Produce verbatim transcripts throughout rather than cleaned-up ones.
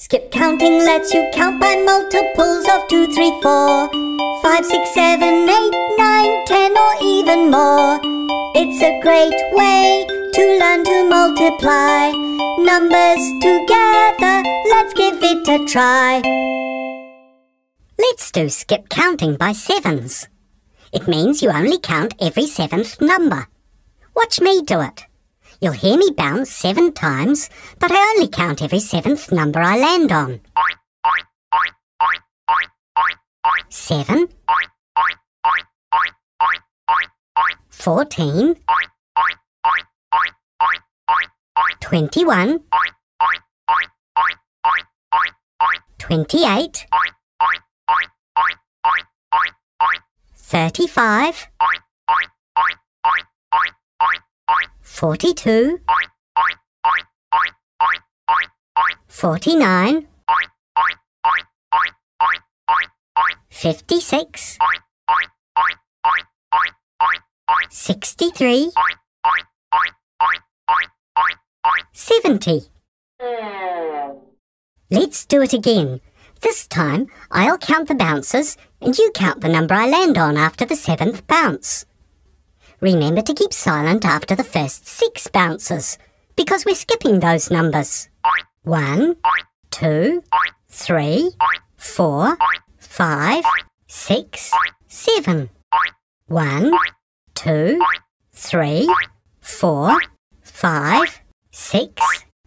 Skip counting lets you count by multiples of two, three, four, five, six, seven, eight, nine, ten, or even more. It's a great way to learn to multiply numbers together. Let's give it a try. Let's do skip counting by sevens. It means you only count every seventh number. Watch me do it. You'll hear me bounce seven times, but I only count every seventh number I land on. Seven. Fourteen. Twenty-one. Twenty-eight. Thirty-five. Forty-two. Forty-nine. Fifty-six. Sixty-three. Seventy. Let's do it again. This time, I'll count the bounces and you count the number I land on after the seventh bounce. Remember to keep silent after the first six bounces, because we're skipping those numbers. One, two, three, four, five, six, seven. One, two, three, four, five, six,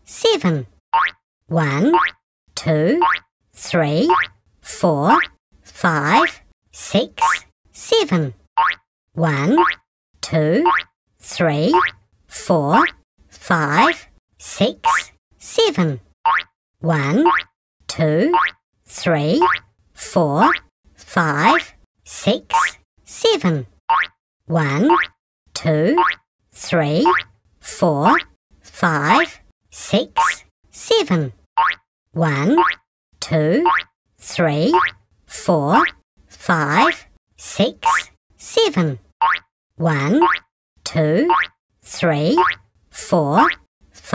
seven. One, two, three, four, five, six, seven. One, two, three, four, five, six, seven. One, two, three, four, five, six, seven. One, two, three, four, five, six, seven. One, two, three, four, five, six, seven. One, two, three, four, five, six, seven. One, two, three, four, five, six, seven. One, two, three, four,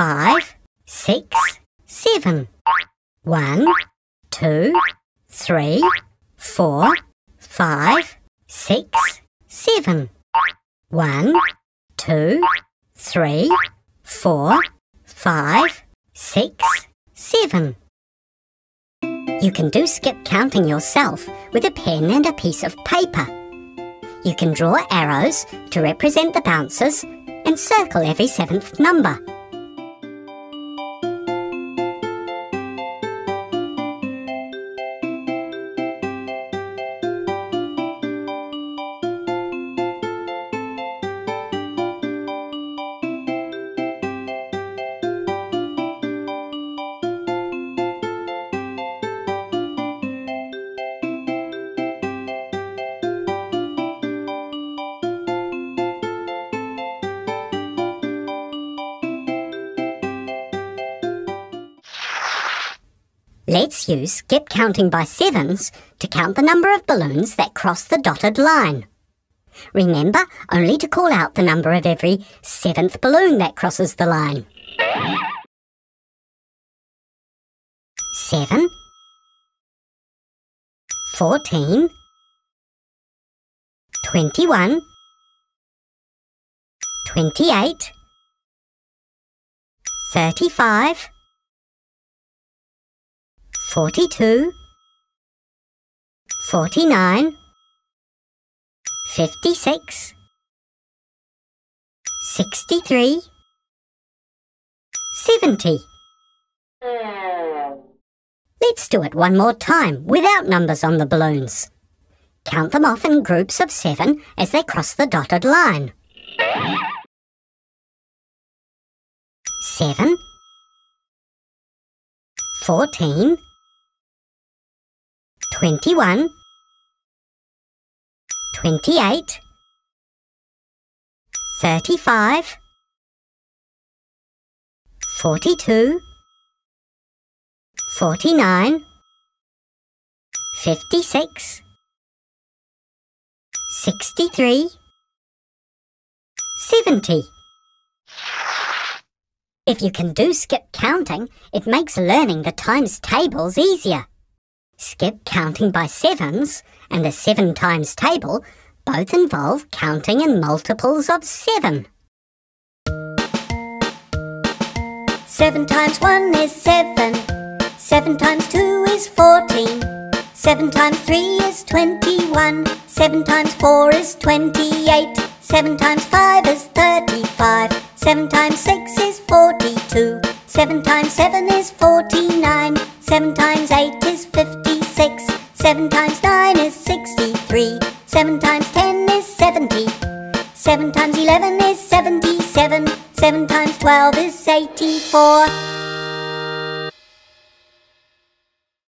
five, six, seven. You can do skip counting yourself with a pen and a piece of paper. You can draw arrows to represent the bounces and circle every seventh number. Let's use skip counting by sevens to count the number of balloons that cross the dotted line. Remember only to call out the number of every seventh balloon that crosses the line. Seven. Fourteen. Twenty-one. Twenty-eight. Thirty-five. Forty-two, forty-nine, fifty-six, sixty-three, seventy. Let's do it one more time without numbers on the balloons. Count them off in groups of seven as they cross the dotted line. Seven, fourteen. Twenty-one, twenty-eight, thirty-five, forty-two, forty-nine, fifty-six, sixty-three, seventy. If you can do skip counting, it makes learning the times tables easier. Skip counting by sevens and a seven times table both involve counting in multiples of seven. Seven times one is seven. Seven times two is fourteen. Seven times three is twenty-one. Seven times four is twenty-eight. Seven times five is thirty-five. Seven times six is forty-two. Seven times seven is forty-nine. Seven times eight is fifty-six. Seven times nine is sixty-three. Seven times ten is seventy. Seven times eleven is seventy-seven. Seven times twelve is eighty-four.